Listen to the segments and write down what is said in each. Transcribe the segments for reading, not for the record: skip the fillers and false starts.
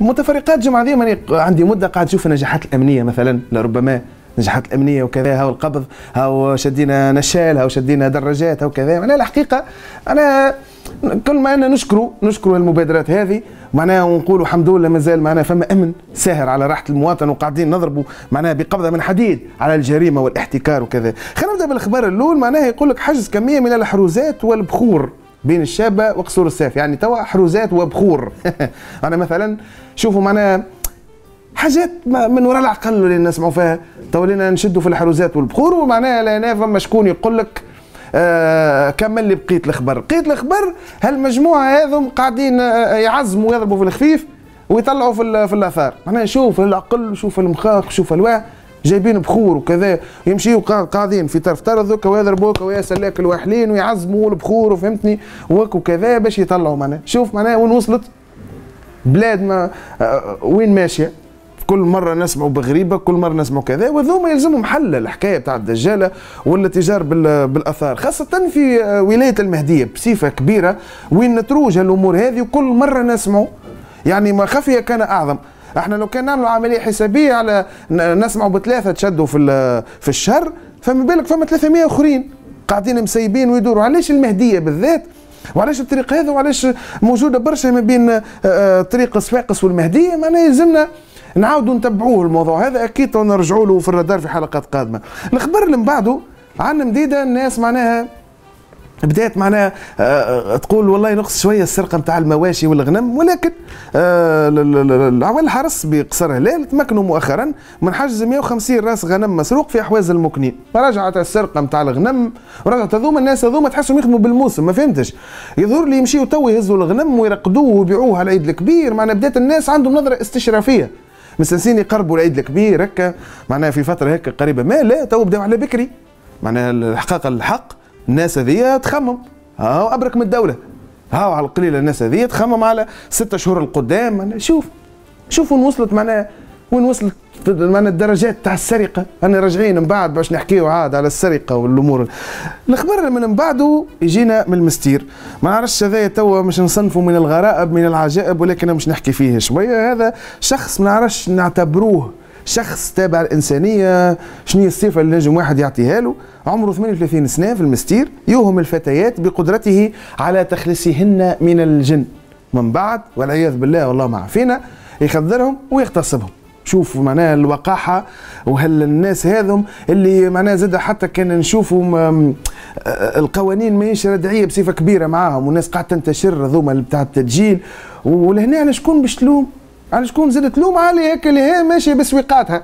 متفرقات جماعيه. ماني عندي مده قاعد نشوف النجاحات الامنيه مثلا، لربما نجاحات الامنيه وكذا، هاو القبض، هاو شدينا نشال، هاو شدينا دراجات، هاو كذا. معناها الحقيقه انا كل ما انا نشكروا المبادرات هذه، معناها ونقولوا الحمد لله مازال معناها فما امن ساهر على راحه المواطن، وقاعدين نضربوا معناها بقبضه من حديد على الجريمه والاحتكار وكذا. خلينا نبدا بالاخبار الاول. معناها يقول لك حجز كميه من الحروزات والبخور بين الشابه وقصور السيف، يعني توا حروزات وبخور. انا مثلا شوفوا معناها حاجات من وراء العقل اللي نسمعوا فيها، تولينا نشدوا في الحروزات والبخور. ومعناها لهنا فما شكون يقول لك كمل لي بقيت الخبر. بقيت الخبر هالمجموعه هذم قاعدين يعزموا ويضربوا في الخفيف ويطلعوا في الاثار. معناها شوف العقل، شوف المخاخ، شوف الوعي، جايبين بخور وكذا يمشيوا قاعدين في طرف طرزك ويضربوك ويا سلاك الواحلين ويعزموا البخور وفهمتني وكذا باش يطلعوا. معناها شوف معناها وين وصلت بلاد، ما وين ماشيه. كل مرة نسمعوا بغريبة، كل مرة نسمعوا كذا، وذوما يلزمهم حل الحكاية تاع الدجالة ولا التجار بالآثار، خاصة في ولاية المهدية بصفة كبيرة وين نتروج هالأمور هذه، وكل مرة نسمعوا يعني ما خفي كان أعظم. احنا لو كان نعملوا عملية حسابية على نسمعوا بثلاثة تشدوا في الشهر، فما بالك فما 300 آخرين قاعدين مسيبين ويدوروا. علاش المهدية بالذات؟ وعلاش الطريق هذا؟ وعلاش موجودة برشا ما بين طريق صفاقس والمهدية؟ معناها يلزمنا نعاودوا نتبعوه الموضوع هذا اكيد، ونرجعوا له في الرادار في حلقات قادمه. الخبر اللي من بعده عن مديده الناس معناها بدات معناها تقول والله نقص شويه السرقه نتاع المواشي والغنم، ولكن عوال الحرس بقصر هلال تمكنوا مؤخرا من حجز 150 راس غنم مسروق في احواز المكنين. رجعت السرقه نتاع الغنم، ورجعت هذوما الناس هذوما تحسهم يخدموا بالموسم، ما فهمتش. يظهر لي يمشيوا تو يهزوا الغنم ويرقدوه ويبيعوه على العيد الكبير. معناها بدات الناس عندهم نظره استشرافيه، مستنسين يقربوا العيد الكبير هكا معناها في فتره هكا قريبه، ما لا تو بداو على بكري. معناها الحقيقه الحق الناس هذيا تخمم، هاو ابرك من الدوله، هاو على القليله الناس هذيا تخمم على 6 شهور القدام. معناها شوف وين وصلت، معناها وين وصلت معناها الدرجات تاع السرقه. انا راجعين من بعد باش نحكيو عاد على السرقه والامور. الخبر من بعده يجينا من المستير، ما نعرفش هذايا توا مش نصنفوا من الغرائب من العجائب، ولكن مش نحكي فيه شويه. هذا شخص ما نعرفش نعتبروه شخص تابع الانسانيه، شنو الصفه اللي نجم واحد يعطيها له. عمره 38 سنه في المستير، يوهم الفتيات بقدرته على تخليصهن من الجن، من بعد والعياذ بالله والله ما عافينا يخدرهم ويغتصبهم. شوفوا معناها الوقاحه وهالناس هذم اللي معناها زاد حتى كان نشوفوا القوانين ماهيش ردعيه بصفه كبيره معاهم، والناس قاعده تنتشر هذوما بتاع التدجيل. ولهنا على شكون باش تلوم؟ على شكون زاد تلوم؟ على هاك اللي هي ماشيه بسويقاتها،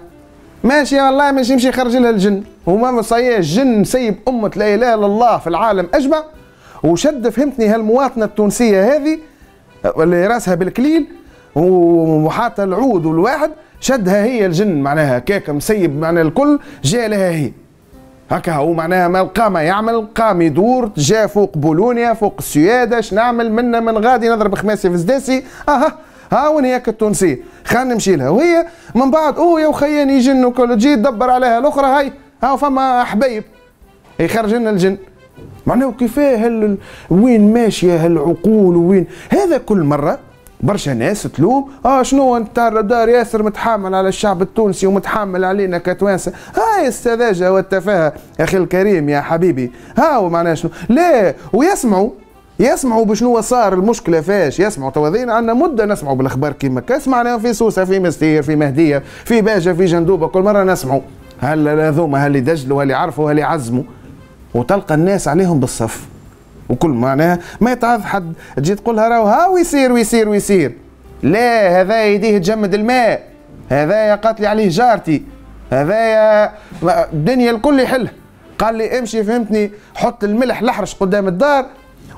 ماشيه والله ماشي يمشي يخرج لها الجن. هما مصايا الجن سيب امه لا اله الا الله في العالم اجمع، وشد فهمتني هالمواطنه التونسيه هذه اللي راسها بالكليل وحاطه العود والواحد، شدها هي الجن معناها هكاك مسيب معناها الكل جا لها هي هكا. هو معناها ما لقى ما يعمل، قام يدور جا فوق بولونيا فوق السياده، اش نعمل منا من غادي نضرب خماسي في سداسي. ها وين هيك التونسيه، خلينا نمشي لها. وهي من بعد يا وخياني جن وكل، تجي تدبر عليها الاخرى هاي ها فما حبيب يخرج لنا الجن. معناها كيفاه وين ماشيه هالعقول وين هذا. كل مره برشا ناس تلوم شنو انت الرادار ياسر متحامل على الشعب التونسي ومتحامل علينا كتوانسه. هاي السذاجه والتفاهه يا اخي الكريم يا حبيبي. هاو معناها شنو لا، ويسمعوا بشنو صار المشكله فاش يسمعوا. توذينا عندنا مده نسمعوا بالاخبار كيما سمعنا في سوسه في مستير في مهديه في باجه في جندوبه، كل مره نسمعوا هل هذوما هل يدجلوا هل يعرفوا هل يعزموا، وتلقى الناس عليهم بالصف. وكل معناها ما يتعظ حد تجي تقول لها راهو ها ويصير ويصير ويصير. لا، هذا يديه تجمد الماء، هذا يا قاتلي عليه جارتي، هذا يا الدنيا الكل يحل. قال لي امشي فهمتني حط الملح لحرش قدام الدار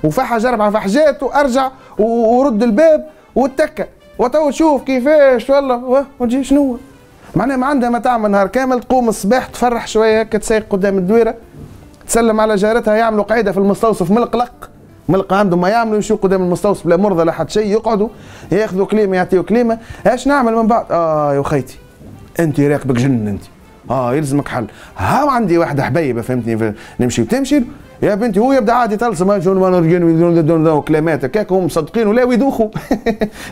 وفحج 4 فحجات وارجع ورد الباب واتكى وتو تشوف كيفاش والله وتجي شنو. معناها ما عندها ما تعمل نهار كامل، تقوم الصباح تفرح شويه هكا تسيق قدام الدويره، تسلم على جارتها، يعملوا قاعده في المستوصف من القلق ملقى عندهم ما يعملوا، يمشوا قدام المستوصف لا مرضى لا حد شيء، يقعدوا ياخذوا كليمه يعطيوا كليمه. اش نعمل من بعد؟ يا خيتي انت راكبك جن انت، يلزمك حل. ها عندي واحده حبيبه فهمتني نمشي وتمشي يا بنتي هو يبدا عادي تلصم وكلمات هكاك هم مصدقين ولا ويدوخوا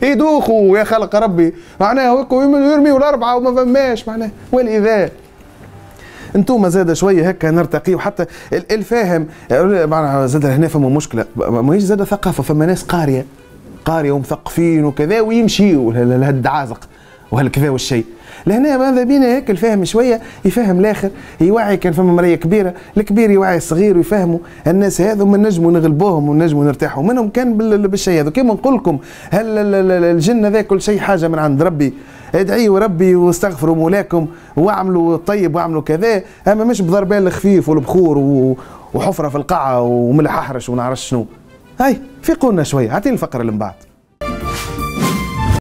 يدوخوا يا خلق ربي معناها يرميوا الاربعه وما فماش معناها. والاذاعه انتوما زاد شويه هكا نرتقي وحتى الفاهم معناها زاد هنا فما مشكله ماهيش زاد ثقافه فما ناس قاريه ومثقفين وكذا ويمشيوا لهالدعازق وهالكذا والشيء لهنا ماذا بينا هيك الفهم شويه يفهم الاخر يوعي كان فما مريه كبيره الكبير يوعي الصغير ويفهموا الناس هذوما نجموا نغلبوهم ونجموا نرتاحوا منهم كان بالشيء هذا كيما نقول لكم هل الجن ذا كل شيء حاجه من عند ربي ادعيوا ربي واستغفروا مولاكم واعملوا الطيب واعملوا كذا اما مش بضربان الخفيف والبخور وحفره في القاعه وملح احرش ونعرف شنو هاي في قولنا شويه. اعطيني الفقره اللي من بعد.